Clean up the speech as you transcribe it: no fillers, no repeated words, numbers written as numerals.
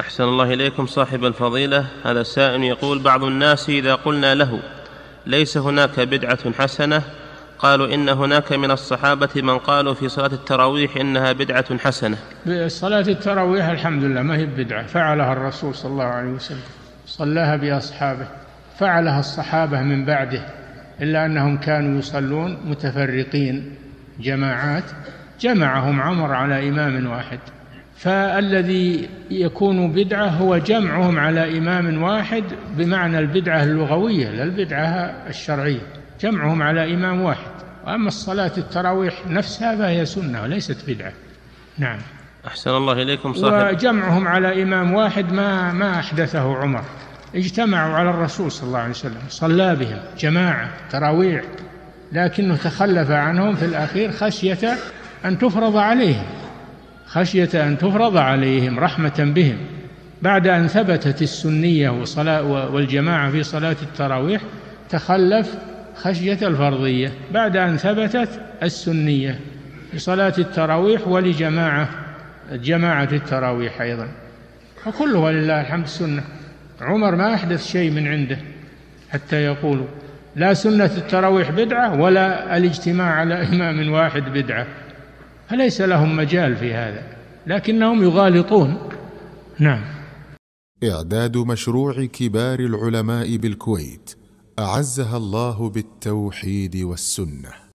أحسن الله إليكم صاحب الفضيلة. هذا سائل يقول: بعض الناس إذا قلنا له ليس هناك بدعة حسنة قالوا إن هناك من الصحابة من قالوا في صلاة التراويح إنها بدعة حسنة. صلاة التراويح الحمد لله ما هي بدعة، فعلها الرسول صلى الله عليه وسلم، صلاها بأصحابه، فعلها الصحابة من بعده، إلا أنهم كانوا يصلون متفرقين جماعات، جمعهم عمر على إمام واحد، فالذي يكون بدعة هو جمعهم على إمام واحد بمعنى البدعة اللغوية لا البدعة الشرعية، جمعهم على إمام واحد. وأما الصلاة التراويح نفسها فهي سنة وليست بدعة. نعم. أحسن الله إليكم صاحب. وجمعهم على إمام واحد ما أحدثه عمر، اجتمعوا على الرسول صلى الله عليه وسلم، صلى بهم جماعة تراويح، لكنه تخلف عنهم في الأخير خشية أن تفرض عليهم، خشية أن تفرض عليهم رحمة بهم، بعد أن ثبتت السنية والجماعة في صلاة التراويح تخلف خشية الفرضية، بعد أن ثبتت السنية في صلاة التراويح جماعة التراويح أيضا، وكلها لله الحمد سنة. عمر ما أحدث شيء من عنده حتى يقولوا لا سنة التراويح بدعة ولا الاجتماع على إمام واحد بدعة، فليس لهم مجال في هذا، لكنهم يغالطون. نعم. إعداد مشروع كبار العلماء بالكويت أعزها الله بالتوحيد والسنة.